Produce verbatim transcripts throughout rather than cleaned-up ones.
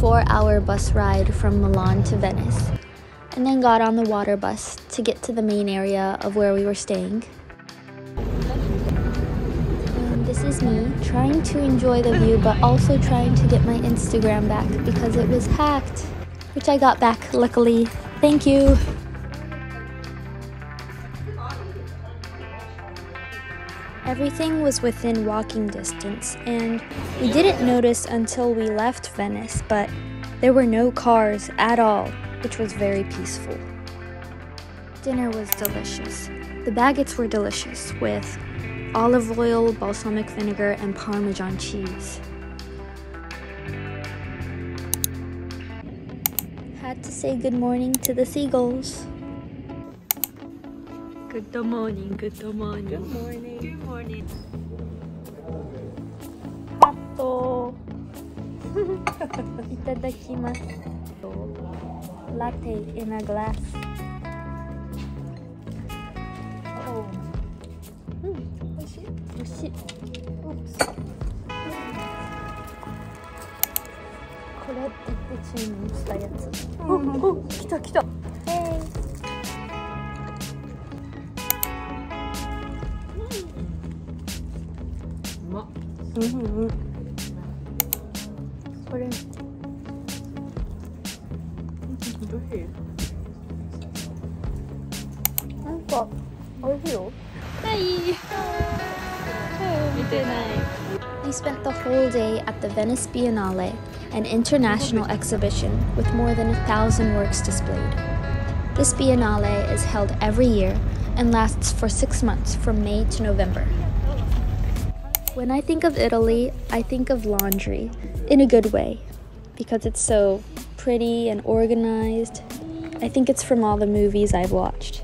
four-hour bus ride from Milan to Venice, and then got on the water bus to get to the main area of where we were staying. And this is me trying to enjoy the view, but also trying to get my Instagram back because it was hacked, which I got back luckily. Thank you. Everything was within walking distance, and we didn't notice until we left Venice, but there were no cars at all, which was very peaceful. Dinner was delicious. The baguettes were delicious, with olive oil, balsamic vinegar, and Parmesan cheese. Had to say good morning to the seagulls. Good morning, good morning. Good morning. Good morning. Latte. Itadakimasu. Latte in a glass. Oh. Mm. Oishii. Oishii. Oops. Kore ite注文したやつ。お、お、来た来た。 Mm-hmm. We spent the whole day at the Venice Biennale, an international exhibition with more than a thousand works displayed. This Biennale is held every year and lasts for six months from May to November. When I think of Italy, I think of laundry, in a good way, because it's so pretty and organized. I think it's from all the movies I've watched.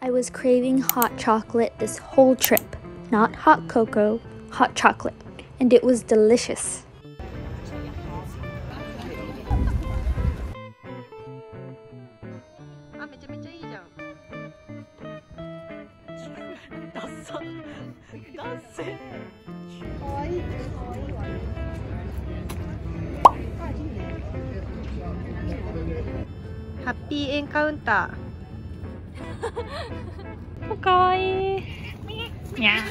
I was craving hot chocolate this whole trip. Not hot cocoa, hot chocolate. And it was delicious. Happy encounter. Oh, kawaii. Yeah.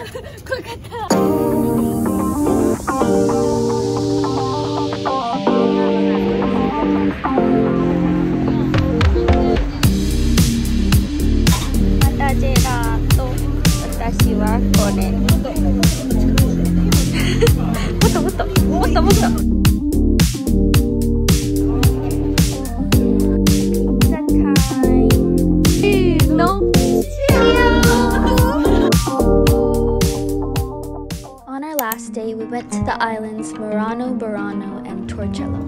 The islands Murano, Burano, and Torcello.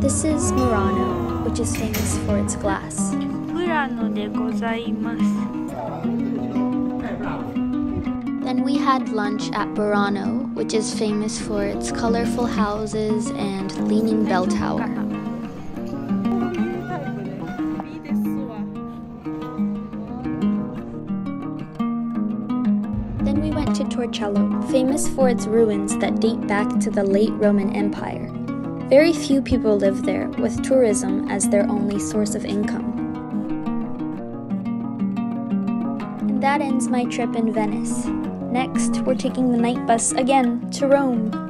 This is Murano, which is famous for its glass. Burano de gozaimasu. Then we had lunch at Burano, which is famous for its colorful houses and leaning bell tower. Then we went to Torcello, famous for its ruins that date back to the late Roman Empire. Very few people live there, with tourism as their only source of income. And that ends my trip in Venice. Next, we're taking the night bus again to Rome.